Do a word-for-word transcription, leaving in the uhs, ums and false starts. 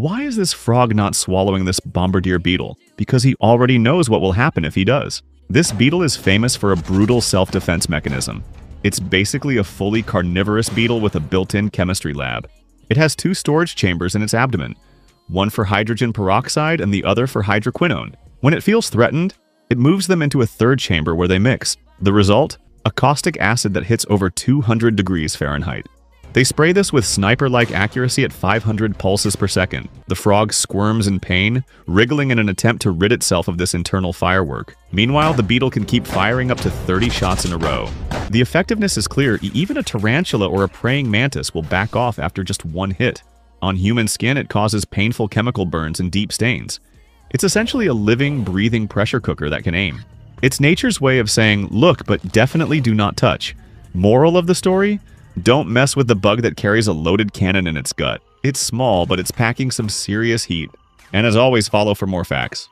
Why is this frog not swallowing this bombardier beetle? Because he already knows what will happen if he does. This beetle is famous for a brutal self-defense mechanism. It's basically a fully carnivorous beetle with a built-in chemistry lab. It has two storage chambers in its abdomen, one for hydrogen peroxide and the other for hydroquinone. When it feels threatened, it moves them into a third chamber where they mix. The result? A caustic acid that hits over two hundred degrees Fahrenheit. They spray this with sniper-like accuracy at five hundred pulses per second. The frog squirms in pain, wriggling in an attempt to rid itself of this internal firework. Meanwhile, the beetle can keep firing up to thirty shots in a row. The effectiveness is clear. Even a tarantula or a praying mantis will back off after just one hit. On human skin, it causes painful chemical burns and deep stains. It's essentially a living, breathing pressure cooker that can aim. It's nature's way of saying, look, but definitely do not touch. Moral of the story? Don't mess with the bug that carries a loaded cannon in its gut. It's small, but it's packing some serious heat. And as always, follow for more facts.